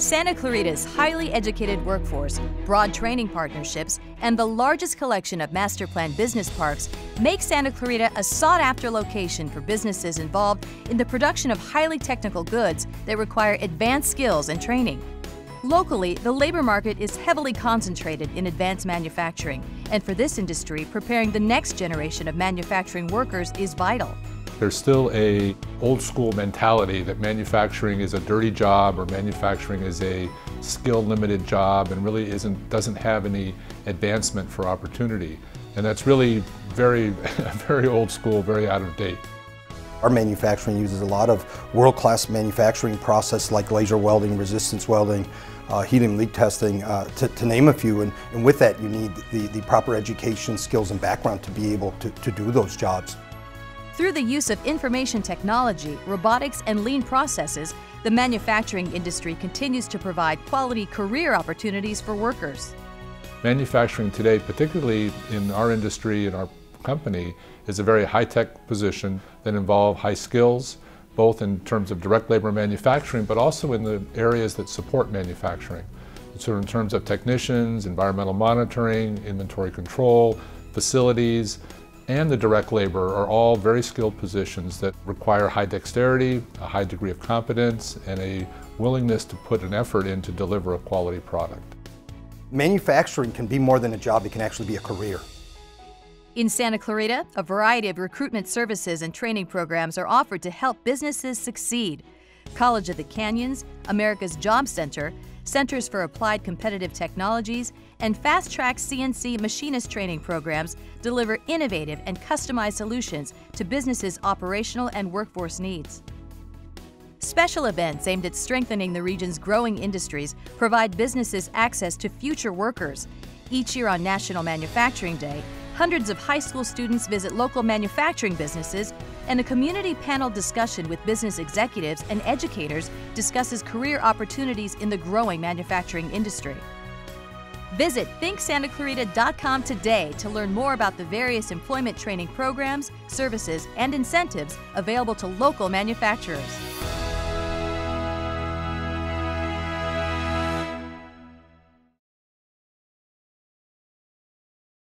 Santa Clarita's highly educated workforce, broad training partnerships, and the largest collection of master plan business parks make Santa Clarita a sought-after location for businesses involved in the production of highly technical goods that require advanced skills and training. Locally, the labor market is heavily concentrated in advanced manufacturing, and for this industry, preparing the next generation of manufacturing workers is vital. There's still an old-school mentality that manufacturing is a dirty job or manufacturing is a skill-limited job and really doesn't have any advancement for opportunity. And that's really very old-school, very out of date. Our manufacturing uses a lot of world-class manufacturing processes like laser welding, resistance welding, helium leak testing, to name a few. And with that, you need the proper education, skills, and background to be able to do those jobs. Through the use of information technology, robotics, and lean processes, the manufacturing industry continues to provide quality career opportunities for workers. Manufacturing today, particularly in our industry and our company, is a very high-tech position that involves high skills, both in terms of direct labor manufacturing, but also in the areas that support manufacturing. So in terms of technicians, environmental monitoring, inventory control, facilities, and the direct labor are all very skilled positions that require high dexterity, a high degree of competence, and a willingness to put an effort in to deliver a quality product. Manufacturing can be more than a job, it can actually be a career. In Santa Clarita, a variety of recruitment services and training programs are offered to help businesses succeed. College of the Canyons, America's Job Center, Centers for Applied Competitive Technologies, and Fast Track CNC Machinist Training Programs deliver innovative and customized solutions to businesses' operational and workforce needs. Special events aimed at strengthening the region's growing industries provide businesses access to future workers. Each year on National Manufacturing Day, hundreds of high school students visit local manufacturing businesses, and a community panel discussion with business executives and educators discusses career opportunities in the growing manufacturing industry. Visit ThinkSantaClarita.com today to learn more about the various employment training programs, services, and incentives available to local manufacturers.